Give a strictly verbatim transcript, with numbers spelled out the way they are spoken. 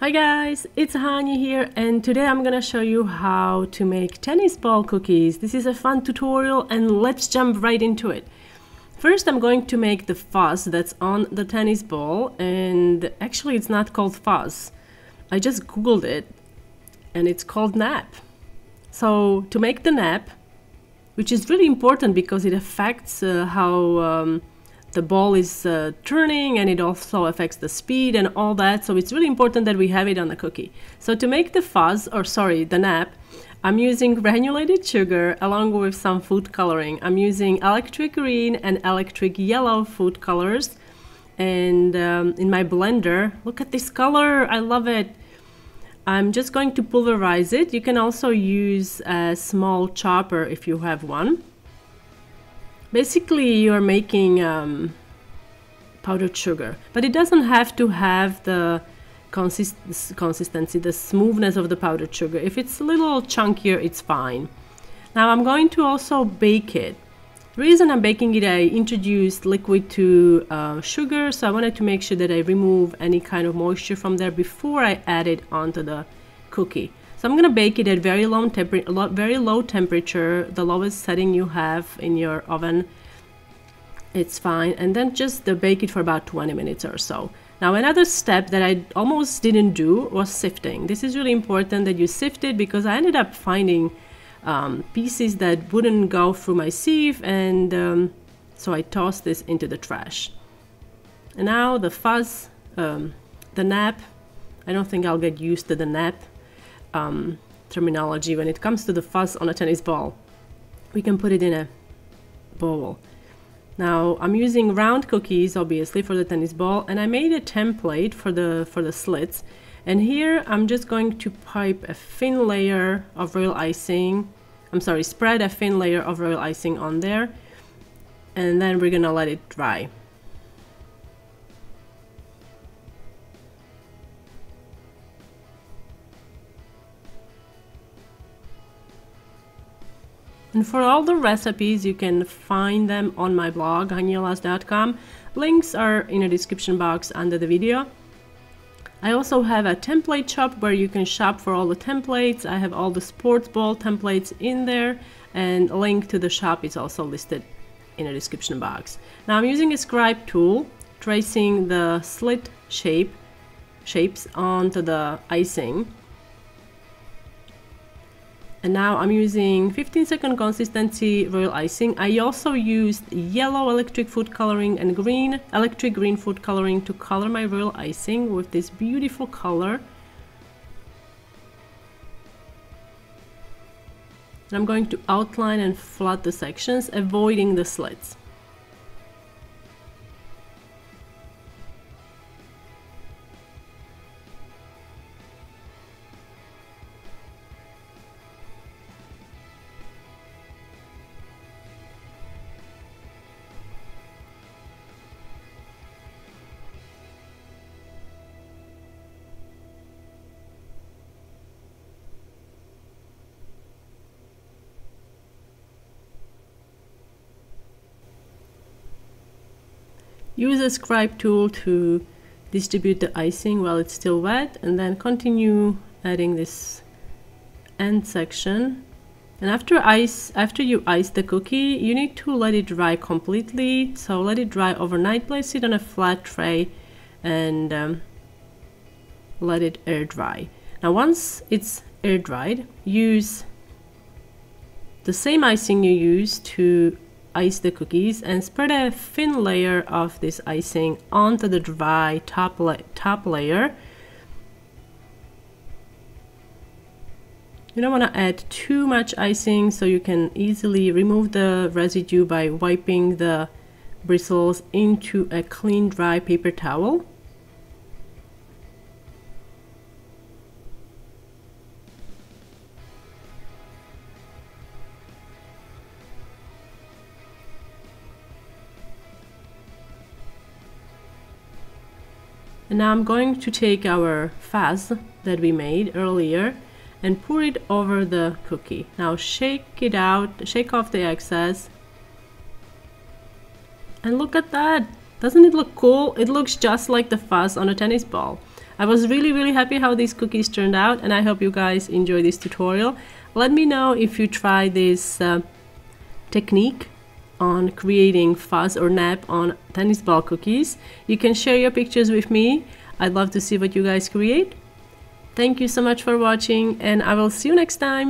Hi guys, it's Hania here, and today I'm gonna show you how to make tennis ball cookies. This is a fun tutorial and let's jump right into it. First I'm going to make the fuzz that's on the tennis ball, and actually it's not called fuzz. I just googled it and it's called nap. So to make the nap, which is really important because it affects uh, how um, the ball is uh, turning, and it also affects the speed and all that, so it's really important that we have it on the cookie. So to make the fuzz, or sorry, the nap, I'm using granulated sugar along with some food coloring. I'm using electric green and electric yellow food colors, and um, in my blender, look at this color, I love it. I'm just going to pulverize it. You can also use a small chopper if you have one. Basically, you're making um, powdered sugar, but it doesn't have to have the consist consistency, the smoothness of the powdered sugar. If it's a little chunkier, it's fine. Now I'm going to also bake it. The reason I'm baking it, I introduced liquid to uh, sugar, so I wanted to make sure that I remove any kind of moisture from there before I add it onto the cookie. So I'm going to bake it at very low, very low temperature, the lowest setting you have in your oven, it's fine, and then just bake it for about twenty minutes or so. Now another step that I almost didn't do was sifting. This is really important that you sift it, because I ended up finding um, pieces that wouldn't go through my sieve, and um, so I tossed this into the trash. And now the fuzz, um, the nap, I don't think I'll get used to the nap Um, terminology when it comes to the fuzz on a tennis ball. We can put it in a bowl. Now I'm using round cookies obviously for the tennis ball, and I made a template for the for the slits, and here I'm just going to pipe a thin layer of royal icing, I'm sorry spread a thin layer of royal icing on there, and then we're gonna let it dry. And for all the recipes, you can find them on my blog, hanielas dot com. Links are in the description box under the video. I also have a template shop where you can shop for all the templates. I have all the sports ball templates in there, and a link to the shop is also listed in the description box. Now I'm using a scribe tool, tracing the slit shape shapes onto the icing. And now I'm using fifteen second consistency royal icing. I also used yellow electric food coloring and green electric green food coloring to color my royal icing with this beautiful color. And I'm going to outline and flat the sections, avoiding the slits. Use a scribe tool to distribute the icing while it's still wet, and then continue adding this end section. And after ice, after you ice the cookie, you need to let it dry completely. So let it dry overnight, place it on a flat tray, and um, let it air dry. Now once it's air dried, use the same icing you used to ice the cookies and spread a thin layer of this icing onto the dry top, la top layer. You don't want to add too much icing, so you can easily remove the residue by wiping the bristles into a clean dry paper towel. And now I'm going to take our fuzz that we made earlier and pour it over the cookie. Now shake it out, shake off the excess. And look at that! Doesn't it look cool? It looks just like the fuzz on a tennis ball. I was really really happy how these cookies turned out, and I hope you guys enjoy this tutorial. Let me know if you try this uh, technique on creating fuzz or nap on tennis ball cookies. You can share your pictures with me. I'd love to see what you guys create. Thank you so much for watching, and I will see you next time.